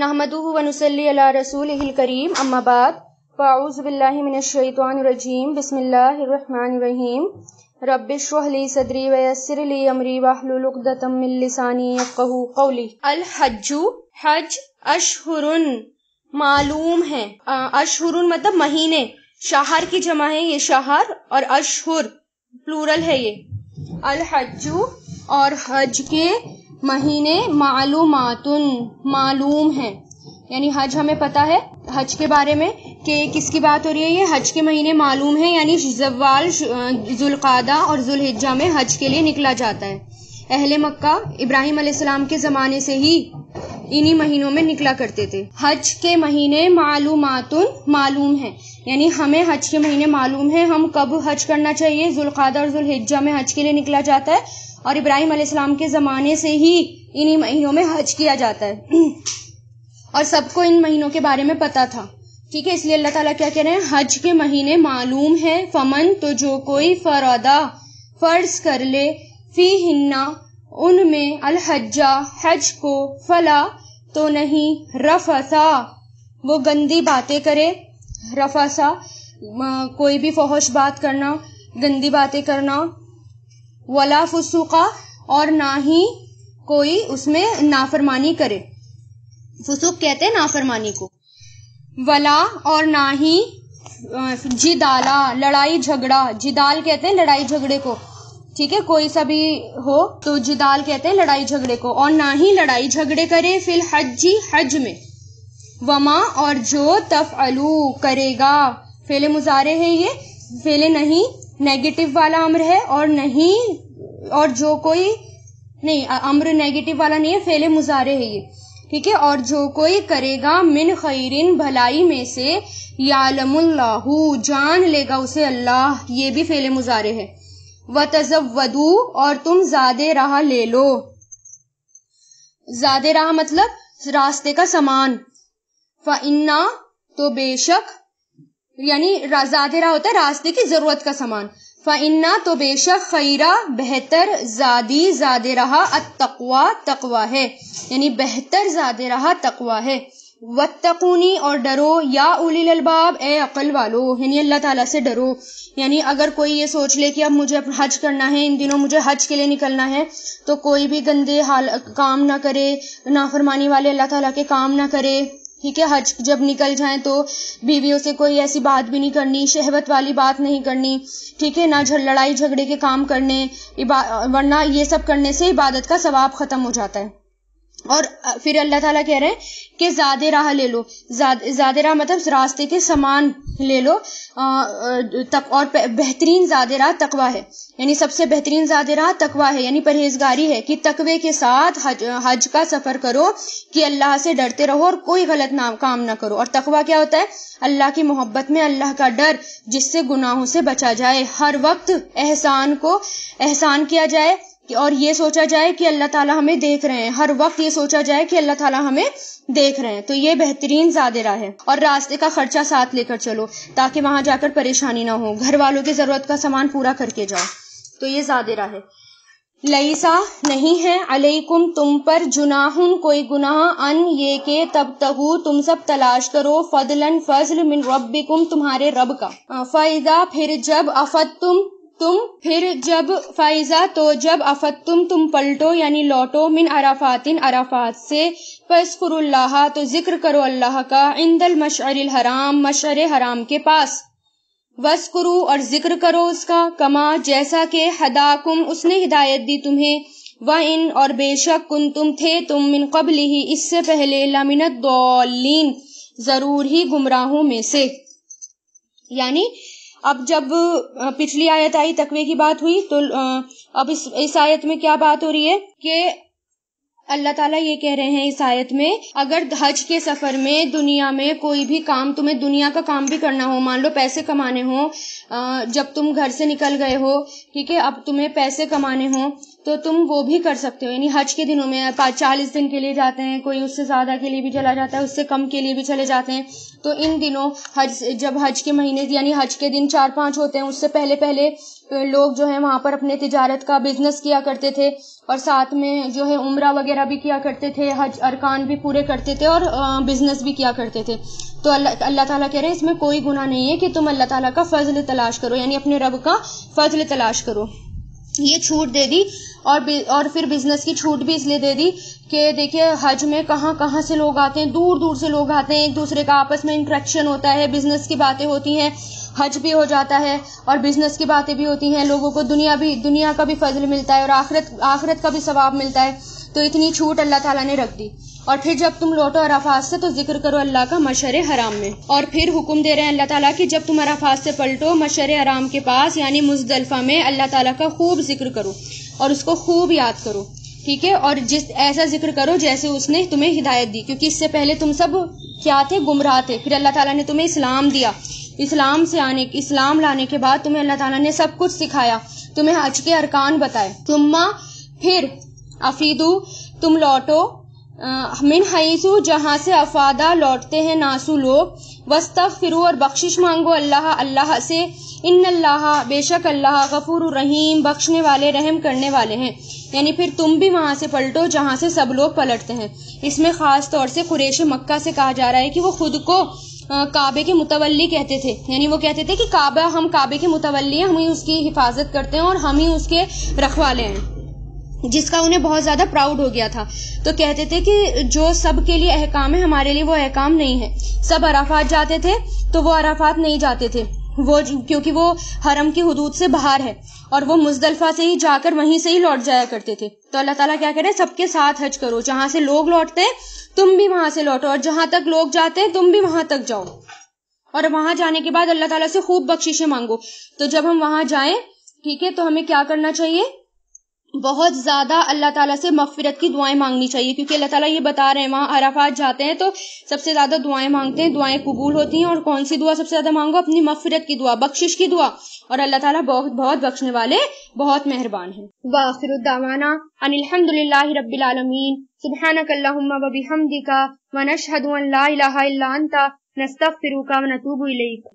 नहमदुहु व नुसल्ली अला रसूलिहिल करीम अम्मा बाद फ़ाऊज़ु बिल्लाहि मिनश्शैतानिर्रजीम बिस्मिल्लाहिर्रहमानिर्रहीम रब्बि श्रह ली सदरी व यस्सिर ली अमरी वहलुल उक़दतम मिन लिसानी यफ़क़हू क़ौली। अल हज्जु हज अशहुरुन मालूम है, अशहुरुन मतलब महीने, शहर की जमा है ये शहर, और अशहुर प्लूरल है ये। अल हज्जु और हज के महीने मालूमातुन मालूम है, यानी हज हमें पता है हज के बारे में कि किसकी बात हो रही है, ये हज के महीने मालूम है, यानी ज़व्वाल ज़ुल्क़ादा और ज़ुल्हिज्जा में हज के लिए निकला जाता है। अहले मक्का इब्राहीम अलैहिस्सलाम के ज़माने से ही इन्हीं महीनों में निकला करते थे। हज के महीने मालूमातुन मालूम है, यानी हमें हज के महीने मालूम है हम कब हज करना चाहिए। ज़ुल्क़ादा और ज़ुल्हिज्जा में हज के लिए निकला जाता है और इब्राहीम अलैहिस्सलाम के ज़माने से ही इन्हीं महीनों में हज किया जाता है और सबको इन महीनों के बारे में पता था, ठीक है। इसलिए अल्लाह ताला क्या कह रहे हैं, हज के महीने मालूम है। फमन तो जो कोई फ़रदा फ़र्ज कर ले, फ़ी हिन्ना उनमें, अल हज्जा हज को, फला तो नहीं, रफसा वो गंदी बातें करे। रफसा कोई भी फहश बात करना, गंदी बातें करना। वला फुसूका और ना ही कोई उसमें नाफरमानी करे, फुसूक कहते हैं नाफरमानी को। वला और ना ही जिदाला लड़ाई झगड़ा, जिदाल कहते हैं लड़ाई झगड़े को, ठीक है, कोई सा भी हो तो जिदाल कहते हैं लड़ाई झगड़े को। और ना ही लड़ाई झगड़े करे फिल हज्जी हज में। वमा और जो तफअलू करेगा, फेले मुजारे है ये, फेले नहीं नेगेटिव वाला अम्र है, और नहीं और जो कोई नहीं, अम्र नेगेटिव वाला नहीं है, फेले मुजारे है ये, ठीक है। और जो कोई करेगा मिन खैरिन भलाई में से, यालमुल्लाहु जान लेगा उसे अल्लाह, ये भी फेले मुजारे है। व तज़व्वदू और तुम ज़ादे राह ले लो, ज़ादे राह मतलब रास्ते का सामान। फ इन्ना तो बेशक, यानी ज़ादे राह होता है रास्ते की जरूरत का सामान। फ इन्ना तो बेशक, खैरा बेहतर, ज़ादी ज़ादे राह, अत्तक़वा तक़वा है, यानी बेहतर ज़ादे राह तक़वा है। वत्तकूनी और डरो, या उलिल अलबाब ए अकल वालो, यानी अल्लाह ताला से डरो। यानी अगर कोई ये सोच ले कि अब मुझे हज करना है, इन दिनों मुझे हज के लिए निकलना है, तो कोई भी गंदे काम ना करे, नाफरमानी वाले अल्लाह ताला के काम ना करे, ठीक है। हज जब निकल जाए तो बीवियों से कोई ऐसी बात भी नहीं करनी, शहवत वाली बात नहीं करनी, ठीक है, ना लड़ाई झगड़े के काम करने, वरना ये सब करने से इबादत का सवाब ख़त्म हो जाता है। और फिर अल्लाह ताला कह रहे हैं कि ज़ादे राह ले लो, ज़ादे राह मतलब रास्ते के सामान ले लो। और बेहतरीन ज़ादे राह तकवा है, यानी सबसे बेहतरीन ज़ादे राह तकवा है, यानी परहेजगारी है कि तकवे के साथ हज का सफ़र करो, कि अल्लाह से डरते रहो और कोई गलत काम ना करो। और तकवा क्या होता है, अल्लाह की मोहब्बत में अल्लाह का डर, जिससे गुनाहों से बचा जाए, हर वक्त एहसान को एहसान किया जाए और ये सोचा जाए कि अल्लाह ताला हमें देख रहे हैं, हर वक्त ये सोचा जाए कि अल्लाह ताला हमें देख रहे हैं। तो ये बेहतरीन ज़ादे राह है। और रास्ते का खर्चा साथ लेकर चलो ताकि वहां जाकर परेशानी ना हो, घर वालों की ज़रूरत का सामान पूरा करके जाओ, तो ये ज़ादे राह है। लईसा नहीं है अलैकुम तुम पर, जुनाहुन कोई गुनाह, अन ये के, तब तहू तुम सब तलाश करो, फदलन फजल, मिन रब्बिकुम तुम्हारे रब का। फ़ायदा फिर जब, अफत तुम फिर जब, फ़ाइज़ा तो जब, अफत तुम पलटो यानी लौटो, मिन अराफातिन अराफात से, फ़ज़्कुरुल्लाह तो जिक्र करो अल्लाह का, इंदल मशअरिल हराम मशअरे हराम के पास, वस्कुरू और जिक्र करो उसका, कमा जैसा के, हदाकुम उसने हिदायत दी तुम्हें, व इन और बेशक, कुन तुम मिन कबली ही इससे पहले, लमिनत दौलीन ज़रूर ही गुमराहों में से। यानी अब जब पिछली आयत आई तकवे की बात हुई, तो अब इस आयत में क्या बात हो रही है कि अल्लाह ताला ये कह रहे हैं इस आयत में, अगर हज के सफर में दुनिया में कोई भी काम तुम्हें, दुनिया का काम भी करना हो, मान लो पैसे कमाने हो, जब तुम घर से निकल गए हो, ठीक है, अब तुम्हें पैसे कमाने हो, तो तुम वो भी कर सकते हो। यानी हज के दिनों में 40 दिन के लिए जाते हैं, कोई उससे ज़्यादा के लिए भी चला जाता है, उससे कम के लिए भी चले जाते हैं। तो इन दिनों हज, जब हज के महीने यानी हज के दिन 4-5 होते हैं, उससे पहले पहले लोग जो है वहाँ पर अपने तिजारत का बिजनेस किया करते थे और साथ में जो है उम्रा वगैरह भी किया करते थे, हज अरकान भी पूरे करते थे और बिजनेस भी किया करते थे। तो अल्लाह ताला कह रहे हैं इसमें कोई गुनाह नहीं है कि तुम अल्लाह ताला का फजल तलाश करो, यानी अपने रब का फजल तलाश करो। ये छूट दे दी और फिर बिजनेस की छूट भी इसलिए दे दी कि देखिए हज में कहाँ कहाँ से लोग आते हैं, दूर दूर से लोग आते हैं, एक दूसरे का आपस में इंटरेक्शन होता है, बिजनेस की बातें होती हैं, हज भी हो जाता है और बिजनेस की बातें भी होती हैं, लोगों को दुनिया का भी फजल मिलता है और आखिरत का भी सवाब मिलता है। तो इतनी छूट अल्लाह ताला ने रख दी। और फिर जब तुम लौटो अराफात से तो जिक्र करो अल्लाह का मशरे हराम में। और फिर हुक्म दे रहे हैं अल्लाह ताला कि जब तुम अराफात से पलटो मशरे हराम के पास यानी मुजदलफा में अल्लाह ताला का खूब जिक्र करो और उसको खूब याद करो, ठीक है। और जिस ऐसा जिक्र करो जैसे उसने तुम्हें हिदायत दी, क्योंकि इससे पहले तुम सब क्या थे, गुमराह थे। फिर अल्लाह ताला ने तुम्हें इस्लाम दिया, इस्लाम लाने के बाद तुम्हें अल्लाह ताला ने सब कुछ सिखाया, तुम्हें हज के अरकान बताए। तुम्मा फिर अफीदू तुम लौटो, मिन हईसू जहाँ से अफादा लौटते हैं नासू लोग, वस्तगफिरू और बख्शिश मांगो अल्लाह से, इन्नल्लाह बेशक अल्लाह गफूर रहीम बख्शने वाले रहम करने वाले हैं। यानी फिर तुम भी वहाँ से पलटो जहाँ से सब लोग पलटते हैं। इसमें ख़ास तौर से कुरैश मक्का से कहा जा रहा है कि वो खुद को काबे के मुतवल्ली कहते थे, यानी वो कहते थे कि हम काबे के मुतवल्ली हैं, हम ही उसकी हिफाजत करते हैं और हम ही उसके रखवाले हैं, जिसका उन्हें बहुत ज़्यादा प्राउड हो गया था। तो कहते थे कि जो सब के लिए अहकाम है हमारे लिए वो अहकाम नहीं है। सब अराफात जाते थे तो वो अराफात नहीं जाते थे, वो क्योंकि वो हरम की हुदूद से बाहर है और वो मुजदलफा से ही जाकर वहीं से ही लौट जाया करते थे। तो अल्लाह ताला क्या कह रहे हैं, सबके साथ हज करो, जहाँ से लोग लौटते हैं तुम भी वहाँ से लौटो और जहाँ तक लोग जाते हैं तुम भी वहाँ तक जाओ। और वहाँ जाने के बाद अल्लाह ताला से खूब बख्शिशें मांगो। तो जब हम वहाँ जाएं, ठीक है, तो हमें क्या करना चाहिए, बहुत ज़्यादा अल्लाह ताला से मगफिरत की दुआएं मांगनी चाहिए, क्योंकि अल्लाह ताला ये बता रहे हैं वहाँ अराफात जाते हैं तो सबसे ज़्यादा दुआएं मांगते हैं, दुआएं कबूल होती हैं। और कौन सी दुआ सबसे ज़्यादा मांगो, अपनी मगफिरत की दुआ, बख्शिश की दुआ, और अल्लाह ताला बहुत बहुत बख्शने वाले बहुत मेहरबान है। वाखिरुद्दावाना अनिल्हम्दुलिल्लाहि रब्बिल आलमीन। सुब्हानकल्लाहुम्मा व बिहम्दिका व नशहदु अन ला इलाहा इल्ला अंता नस्तगफिरुका व नतूबु इलैक।